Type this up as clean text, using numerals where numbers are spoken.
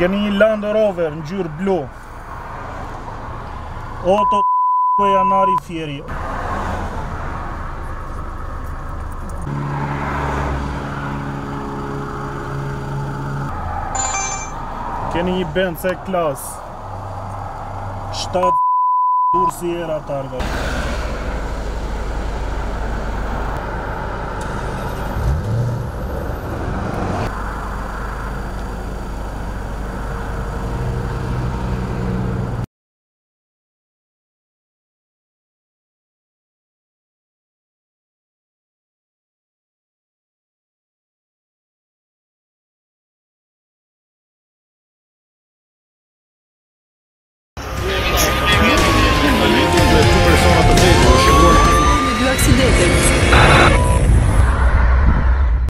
Keni një Land Rover në gjyrë blu. Oto të janari fieri. Keni një Benz E-Class 7 Durrës i era targa.